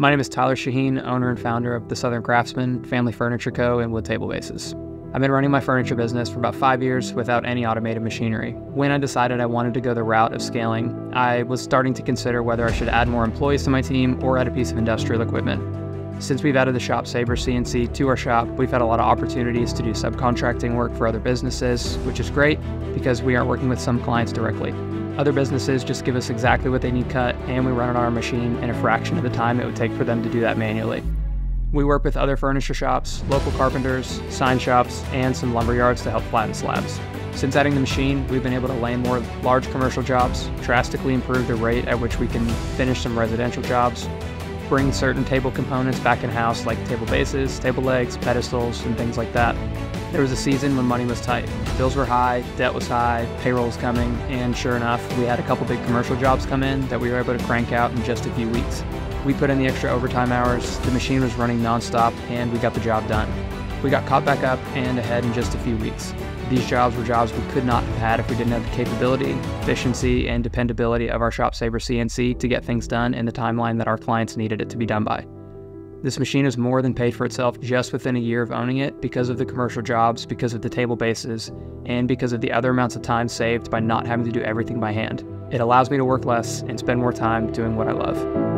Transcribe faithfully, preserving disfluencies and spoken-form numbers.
My name is Tyler Shaheen, owner and founder of The Southern Craftsmen, Family Furniture Co., and Wood Table Bases. I've been running my furniture business for about five years without any automated machinery. When I decided I wanted to go the route of scaling, I was starting to consider whether I should add more employees to my team or add a piece of industrial equipment. Since we've added the ShopSabre C N C to our shop, we've had a lot of opportunities to do subcontracting work for other businesses, which is great because we aren't working with some clients directly. Other businesses just give us exactly what they need cut, and we run it on our machine in a fraction of the time it would take for them to do that manually. We work with other furniture shops, local carpenters, sign shops, and some lumber yards to help flatten slabs. Since adding the machine, we've been able to land more large commercial jobs, drastically improve the rate at which we can finish some residential jobs, bring certain table components back in-house like table bases, table legs, pedestals, and things like that. There was a season when money was tight. Bills were high, debt was high, payroll was coming, and sure enough, we had a couple big commercial jobs come in that we were able to crank out in just a few weeks. We put in the extra overtime hours, the machine was running nonstop, and we got the job done. We got caught back up and ahead in just a few weeks. These jobs were jobs we could not have had if we didn't have the capability, efficiency, and dependability of our ShopSabre C N C to get things done in the timeline that our clients needed it to be done by. This machine has more than paid for itself just within a year of owning it because of the commercial jobs, because of the table bases, and because of the other amounts of time saved by not having to do everything by hand. It allows me to work less and spend more time doing what I love.